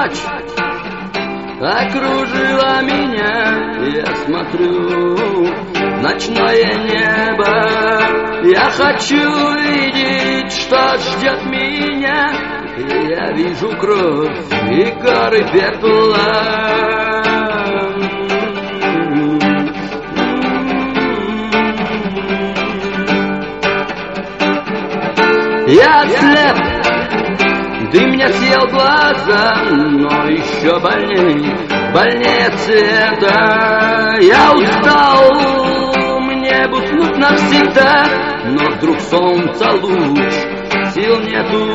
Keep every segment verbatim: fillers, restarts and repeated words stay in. ночь окружила меня, я смотрю ночное небо, я хочу видеть, что ждет меня. Я вижу кровь и горы пепла. Я слеп, ты мне съел глаза, но еще больнее, больнее цвета. Я устал, мне уснуть навсегда, но вдруг солнца луч, сил нету,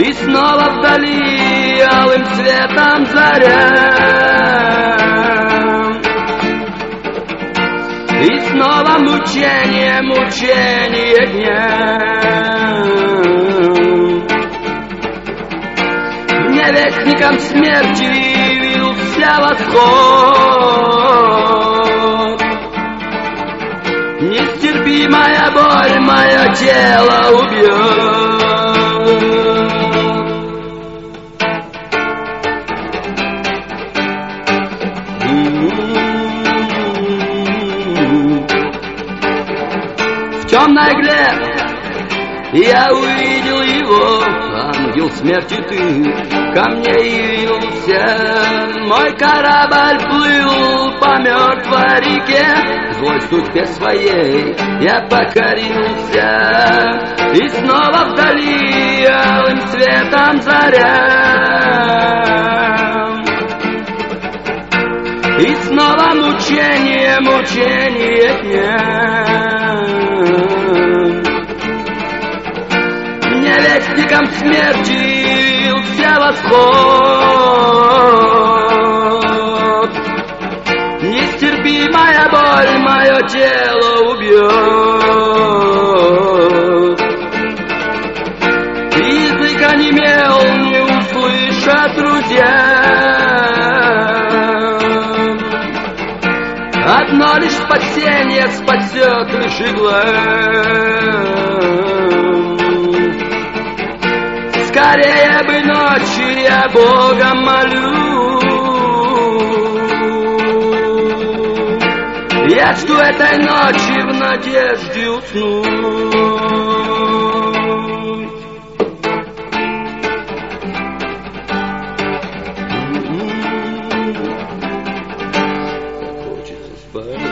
и снова вдали алым цветом заря. И снова мучение, мучение дня. Вестником смерти явился восход. Нестерпимая боль мое тело убьет. В темной игле я увидел его. Ангел смерти ты ко мне явился, мой корабль плыл по мертвой реке, злой судьбе своей я покорился, и снова вдали алым цветом заря, и снова мучение, мучение дня. Вестником смерти явился восход. Нестерпимая боль мое тело убьет. Язык онемел, не услышат друзья. Одно лишь спасение спасет лишь игла. Скорее бы ночи, я Бога молю, я жду этой ночи в надежде уснуть. Хочется спать.